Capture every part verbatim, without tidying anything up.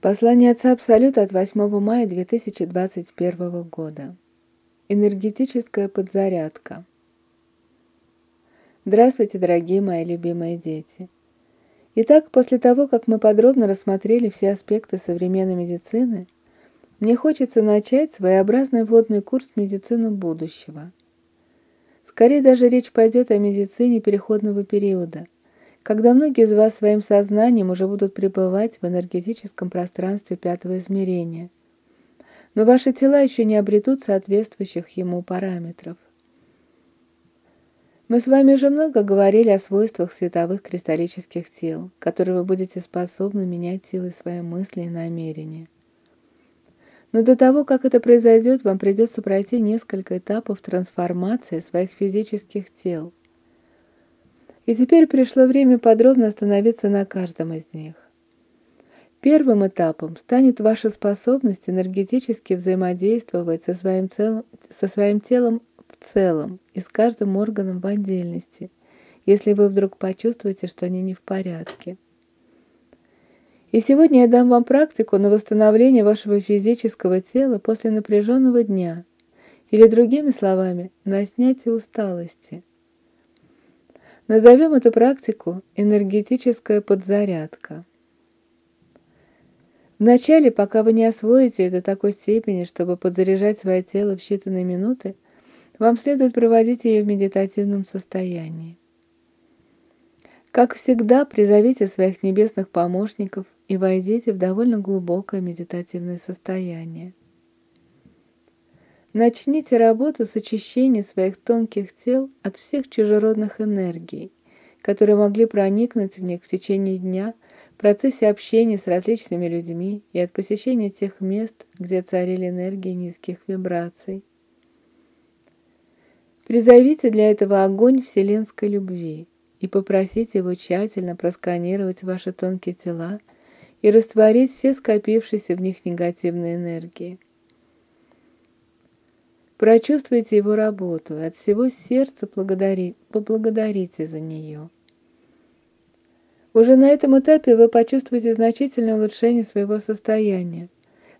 Послание Отца Абсолюта от восьмого мая две тысячи двадцать первого года. Энергетическая подзарядка. Здравствуйте, дорогие мои любимые дети! Итак, после того, как мы подробно рассмотрели все аспекты современной медицины, мне хочется начать своеобразный вводный курс в медицину будущего. Скорее даже речь пойдет о медицине переходного периода, когда многие из вас своим сознанием уже будут пребывать в энергетическом пространстве пятого измерения, но ваши тела еще не обретут соответствующих ему параметров. Мы с вами уже много говорили о свойствах световых кристаллических тел, которые вы будете способны менять силой своей мысли и намерения. Но до того, как это произойдет, вам придется пройти несколько этапов трансформации своих физических тел. И теперь пришло время подробно остановиться на каждом из них. Первым этапом станет ваша способность энергетически взаимодействовать со своим, цел... со своим телом в целом и с каждым органом в отдельности, если вы вдруг почувствуете, что они не в порядке. И сегодня я дам вам практику на восстановление вашего физического тела после напряженного дня, или, другими словами, на снятие усталости. Назовем эту практику энергетическая подзарядка. Вначале, пока вы не освоите это до такой степени, чтобы подзаряжать свое тело в считанные минуты, вам следует проводить ее в медитативном состоянии. Как всегда, призовите своих небесных помощников и войдите в довольно глубокое медитативное состояние. Начните работу с очищения своих тонких тел от всех чужеродных энергий, которые могли проникнуть в них в течение дня в процессе общения с различными людьми и от посещения тех мест, где царили энергии низких вибраций. Призовите для этого огонь вселенской любви и попросите его тщательно просканировать ваши тонкие тела и растворить все скопившиеся в них негативные энергии. Прочувствуйте его работу и от всего сердца благодари, поблагодарите за нее. Уже на этом этапе вы почувствуете значительное улучшение своего состояния,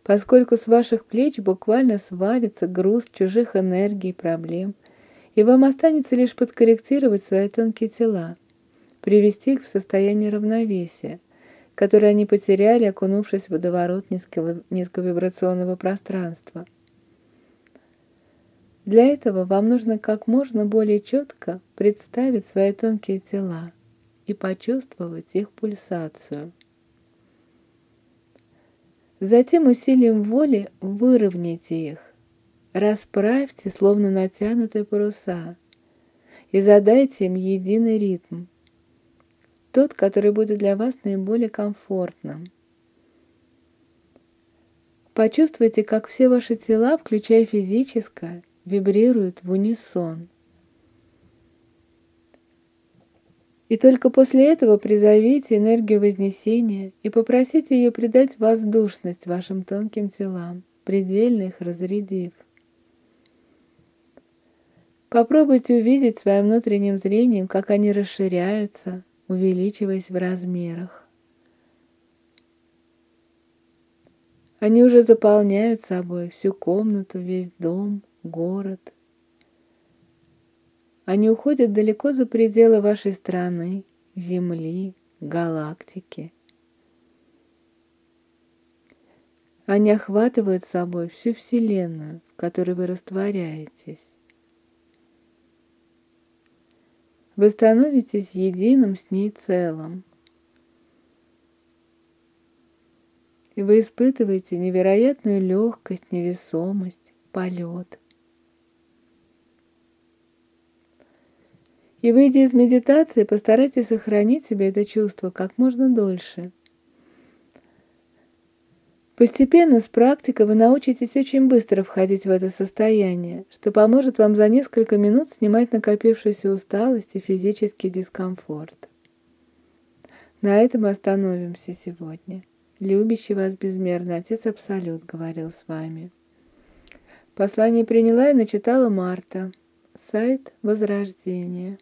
поскольку с ваших плеч буквально свалится груз чужих энергий и проблем, и вам останется лишь подкорректировать свои тонкие тела, привести их в состояние равновесия, которое они потеряли, окунувшись в водоворот низковибрационного пространства. Для этого вам нужно как можно более четко представить свои тонкие тела и почувствовать их пульсацию. Затем усилием воли выровняйте их, расправьте словно натянутые паруса и задайте им единый ритм, тот, который будет для вас наиболее комфортным. Почувствуйте, как все ваши тела, включая физическое, вибрируют в унисон. И только после этого призовите энергию Вознесения и попросите ее придать воздушность вашим тонким телам, предельно их разрядив. Попробуйте увидеть своим внутренним зрением, как они расширяются, увеличиваясь в размерах. Они уже заполняют собой всю комнату, весь дом, город. Они уходят далеко за пределы вашей страны, Земли, галактики. Они охватывают собой всю Вселенную, в которой вы растворяетесь. Вы становитесь единым с ней целым. И вы испытываете невероятную легкость, невесомость, полет. И, выйдя из медитации, постарайтесь сохранить себе это чувство как можно дольше. Постепенно с практикой вы научитесь очень быстро входить в это состояние, что поможет вам за несколько минут снимать накопившуюся усталость и физический дискомфорт. На этом мы остановимся сегодня. Любящий вас безмерно Отец Абсолют говорил с вами. Послание приняла и начитала Марта. Сайт Возрождения.